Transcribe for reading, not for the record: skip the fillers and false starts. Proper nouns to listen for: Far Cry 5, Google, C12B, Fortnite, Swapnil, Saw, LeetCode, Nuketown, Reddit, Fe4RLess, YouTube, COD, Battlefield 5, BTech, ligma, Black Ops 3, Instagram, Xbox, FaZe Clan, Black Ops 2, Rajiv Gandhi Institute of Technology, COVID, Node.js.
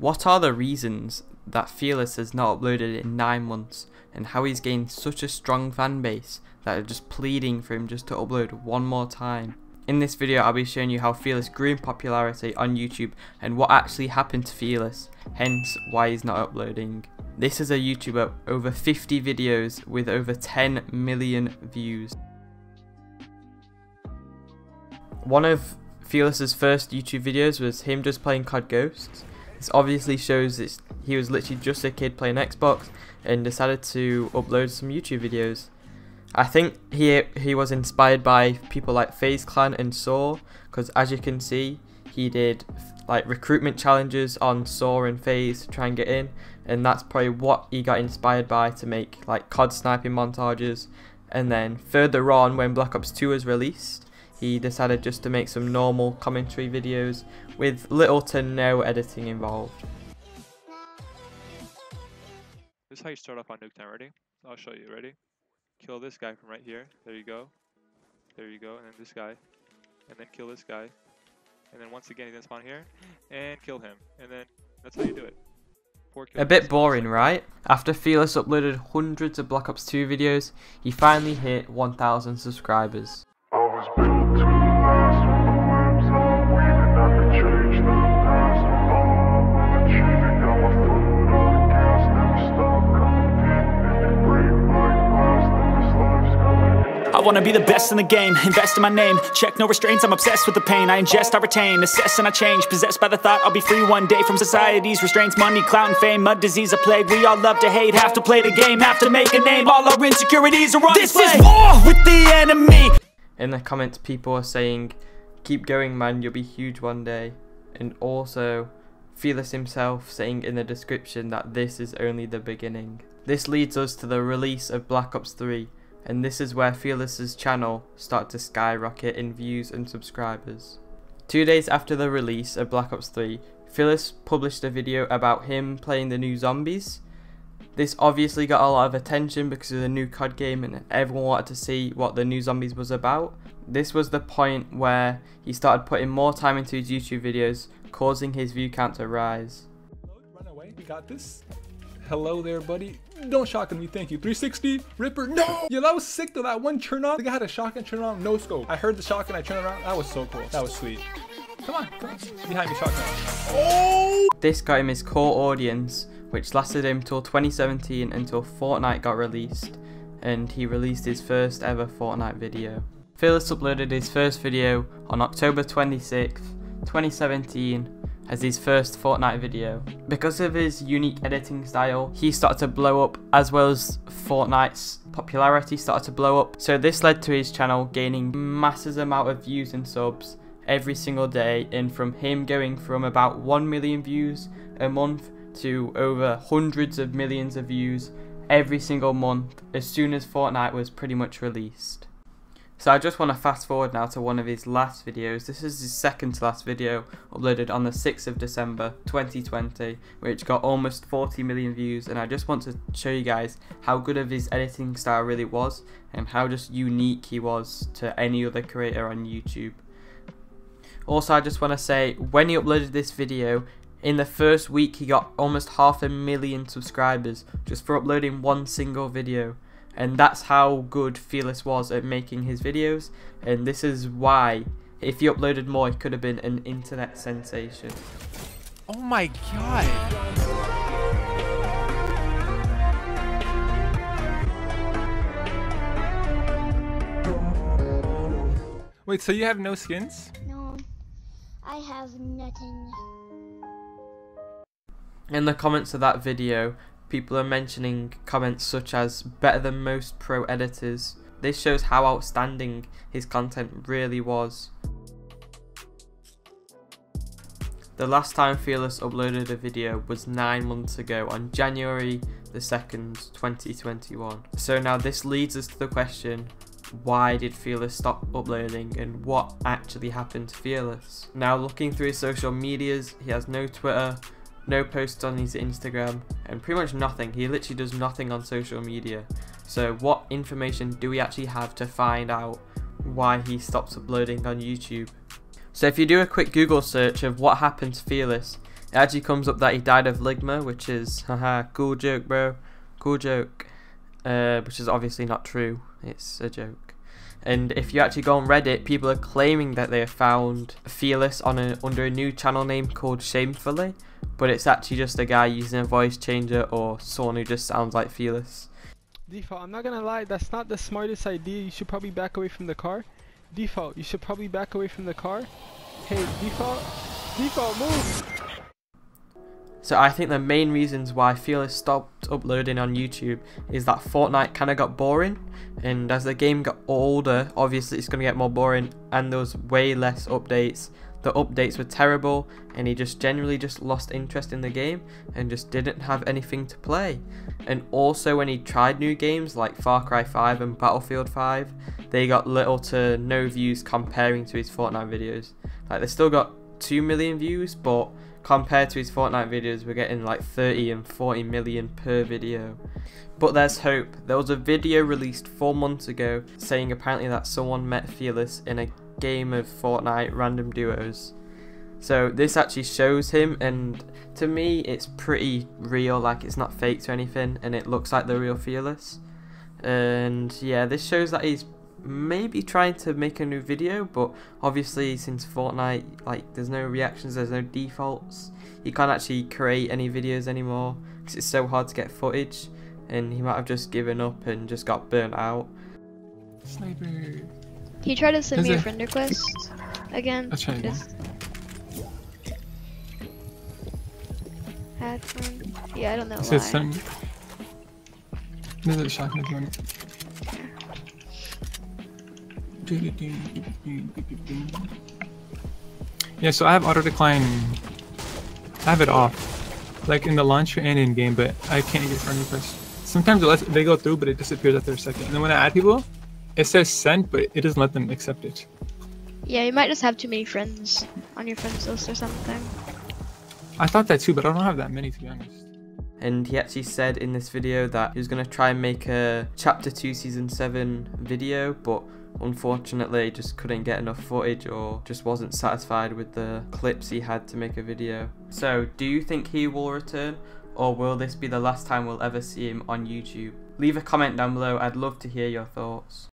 What are the reasons that Fe4RLess has not uploaded in 9 months, and how he's gained such a strong fan base that are just pleading for him just to upload one more time? In this video, I'll be showing you how Fe4RLess grew in popularity on YouTube and what actually happened to Fe4RLess, hence why he's not uploading. This is a YouTuber over 50 videos with over 10 million views. One of Fe4RLess's first YouTube videos was him just playing COD Ghosts. This obviously shows that he was literally just a kid playing Xbox and decided to upload some YouTube videos. I think he was inspired by people like FaZe Clan and Saw, because as you can see, he did like recruitment challenges on Saw and FaZe to try and get in, and that's probably what he got inspired by to make like COD sniping montages. And then further on, when Black Ops 2 was released, he decided just to make some normal commentary videos with little to no editing involved. This is how you start off on Nuketown. Ready? I'll show you. Ready? Kill this guy from right here. There you go. There you go. And then this guy. And then kill this guy. And then once again he's gonna spawn here. And kill him. And then that's how you do it. A bit boring, right? After Fe4RLess uploaded hundreds of Black Ops 2 videos, he finally hit 1,000 subscribers. I wanna be the best in the game, invest in my name. Check no restraints, I'm obsessed with the pain. I ingest, I retain, assess and I change. Possessed by the thought I'll be free one day from society's restraints. Money, clout and fame, mud, disease, a plague. We all love to hate, have to play the game, have to make a name. All our insecurities are on display. This is war with the enemy. In the comments, people are saying, keep going man, you'll be huge one day. And also, Fe4RLess himself saying in the description that this is only the beginning. This leads us to the release of Black Ops 3. And this is where Fe4RLess's channel started to skyrocket in views and subscribers. 2 days after the release of Black Ops 3, Fe4RLess published a video about him playing the new zombies. This obviously got a lot of attention because of the new COD game and everyone wanted to see what the new zombies was about. This was the point where he started putting more time into his YouTube videos, causing his view count to rise. Run away, we got this. Hello there, buddy. Don't shotgun me, thank you. 360, Ripper, no! Yo, that was sick though, that one turn on. I think I had a shotgun turn on, no scope. I heard the shotgun, I turned around. That was so cool. That was sweet. Come on. Behind me, shotgun. Oh! This got him his core audience, which lasted him till 2017 until Fortnite got released, and he released his first ever Fortnite video. Fe4RLess uploaded his first video on October 26th, 2017. As his first Fortnite video. Because of his unique editing style, he started to blow up, as well as Fortnite's popularity started to blow up. So this led to his channel gaining massive amount of views and subs every single day, and from him going from about 1 million views a month to over hundreds of millions of views every single month as soon as Fortnite was pretty much released. So I just want to fast forward now to one of his last videos. This is his second to last video, uploaded on the 6th of December 2020, which got almost 40 million views, and I just want to show you guys how good of his editing style really was and how just unique he was to any other creator on YouTube. Also, I just want to say, when he uploaded this video, in the first week he got almost 500,000 subscribers just for uploading one single video. And that's how good Fe4RLess was at making his videos, and this is why if he uploaded more he could have been an internet sensation. Oh my god! Wait, so you have no skins? No, I have nothing. In the comments of that video, people are mentioning comments such as better than most pro editors. This shows how outstanding his content really was. The last time Fe4RLess uploaded a video was 9 months ago on January the 2nd, 2021. So now this leads us to the question, why did Fe4RLess stop uploading and what actually happened to Fe4RLess? Now looking through his social medias, he has no Twitter, no posts on his Instagram, and pretty much nothing. He literally does nothing on social media. So what information do we actually have to find out why he stops uploading on YouTube? So if you do a quick Google search of what happened to Fe4RLess, It actually comes up that he died of ligma, which is, haha, cool joke, bro, cool joke, which is obviously not true, it's a joke. And if you actually go on Reddit, people are claiming that they have found Fe4RLess on under a new channel name called Shamefully, but it's actually just a guy using a voice changer or someone who just sounds like Fe4RLess. Default, I'm not gonna lie, that's not the smartest idea, you should probably back away from the car. Default, you should probably back away from the car. Hey, Default, Default, move! So I think the main reasons why Fe4RLess stopped uploading on YouTube is that Fortnite kinda got boring, and as the game got older, obviously it's gonna get more boring, and there was way less updates. The updates were terrible, and he just generally just lost interest in the game and just didn't have anything to play. And also when he tried new games like Far Cry 5 and Battlefield 5, they got little to no views comparing to his Fortnite videos. Like, they still got 2 million views, but compared to his Fortnite videos, we're getting like 30 and 40 million per video. But there's hope. There was a video released 4 months ago saying apparently that someone met Fe4RLess in a game of Fortnite random duos. So this actually shows him, and to me it's pretty real, like it's not faked or anything, and it looks like the real Fe4RLess. And yeah, this shows that he's maybe trying to make a new video, but obviously since Fortnite, like, there's no reactions, there's no defaults, you can't actually create any videos anymore because it's so hard to get footage, and he might have just given up and just got burnt out. Sniper. Can you try to send me a friend request again? I'll try again. Add friend? Yeah, I don't know why. There's a shotgun if you want it. Yeah, so I have auto decline. I have it off, like in the launcher and in game, but I can't get friend requests. Sometimes they go through, but it disappears after a second. And then when I add people, it says sent, but it doesn't let them accept it. Yeah, you might just have too many friends on your friends list or something. I thought that too, but I don't have that many, to be honest. And he actually said in this video that he was gonna try and make a Chapter 2 Season 7 video, but unfortunately just couldn't get enough footage or just wasn't satisfied with the clips he had to make a video. So do you think he will return, or will this be the last time we'll ever see him on YouTube? Leave a comment down below, I'd love to hear your thoughts.